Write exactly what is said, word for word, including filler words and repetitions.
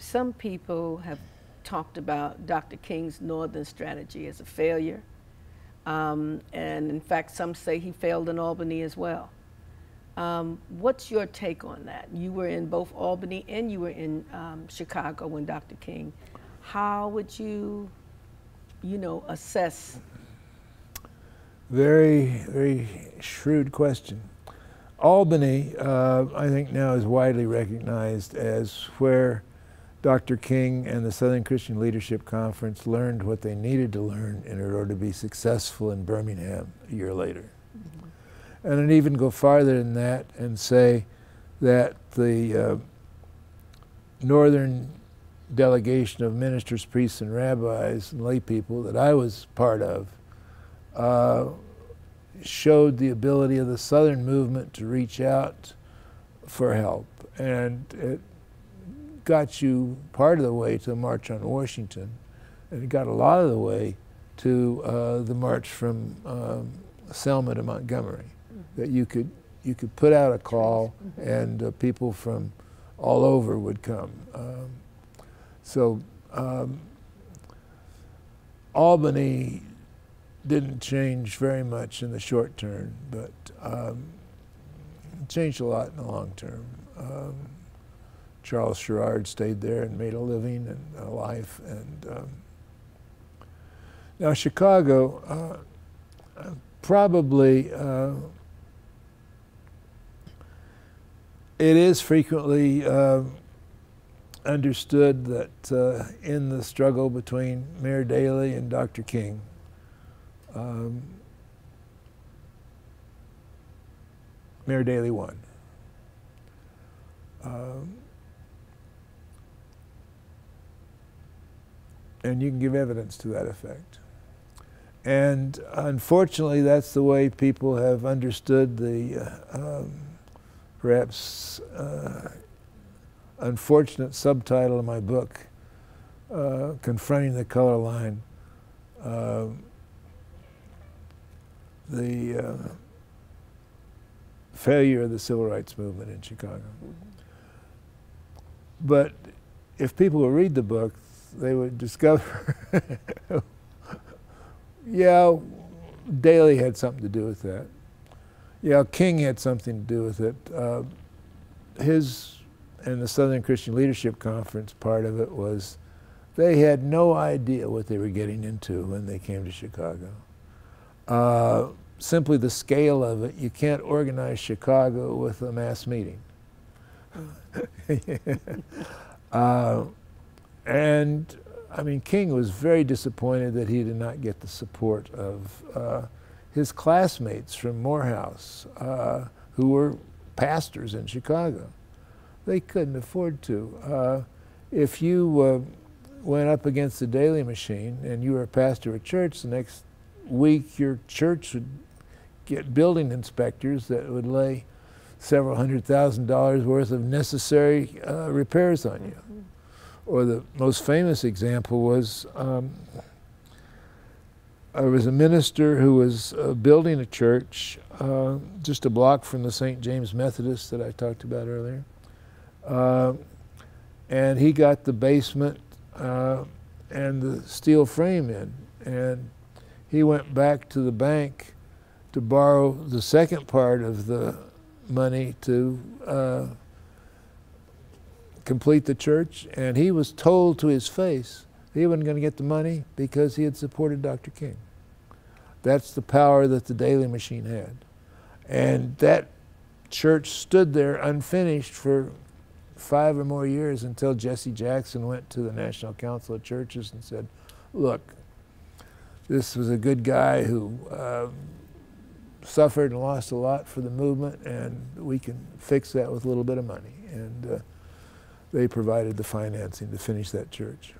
some people have talked about Doctor King's Northern strategy as a failure. Um, and in fact, some say he failed in Albany as well. Um, what's your take on that? You were in both Albany and you were in um, Chicago when Doctor King. How would you, you know, assess? Very, very shrewd question. Albany, uh, I think now is widely recognized as where Doctor King and the Southern Christian Leadership Conference learned what they needed to learn in order to be successful in Birmingham a year later. Mm-hmm. And I'd even go farther than that and say that the uh, Northern delegation of ministers, priests, and rabbis and lay people that I was part of uh, showed the ability of the Southern movement to reach out for help. And it got you part of the way to the March on Washington, and it got a lot of the way to uh, the march from um, Selma to Montgomery. Mm-hmm. That you could you could put out a call, mm-hmm. and uh, people from all over would come. Um, so um, Albany didn't change very much in the short term, but um, changed a lot in the long term. Um, Charles Sherrard stayed there and made a living and a life. And um, now Chicago, uh, probably uh, it is frequently uh, understood that uh, in the struggle between Mayor Daley and Doctor King, um, Mayor Daley won. Um, And you can give evidence to that effect. And unfortunately, that's the way people have understood the uh, um, perhaps uh, unfortunate subtitle of my book, uh, Confronting the Color Line. Uh, the uh, failure of the civil rights movement in Chicago. But if people will read the book, they would discover, yeah, Daley had something to do with that. Yeah, King had something to do with it. Uh, his and the Southern Christian Leadership Conference, part of it was they had no idea what they were getting into when they came to Chicago. Uh, simply the scale of it, you can't organize Chicago with a mass meeting. uh, And, I mean, King was very disappointed that he did not get the support of uh, his classmates from Morehouse, uh, who were pastors in Chicago. They couldn't afford to. Uh, if you uh, went up against the Daley machine and you were a pastor of a church, the next week your church would get building inspectors that would lay several hundred thousand dollars worth of necessary uh, repairs on you. Mm-hmm. Or the most famous example was um, there was a minister who was uh, building a church uh, just a block from the Saint James Methodist that I talked about earlier. Uh, and he got the basement uh, and the steel frame in. And he went back to the bank to borrow the second part of the money to uh, complete the church, and he was told to his face he wasn't going to get the money because he had supported Doctor King. That's the power that the Daley machine had. And that church stood there unfinished for five or more years until Jesse Jackson went to the National Council of Churches and said, look, this was a good guy who uh, suffered and lost a lot for the movement, and we can fix that with a little bit of money. And uh, they provided the financing to finish that church.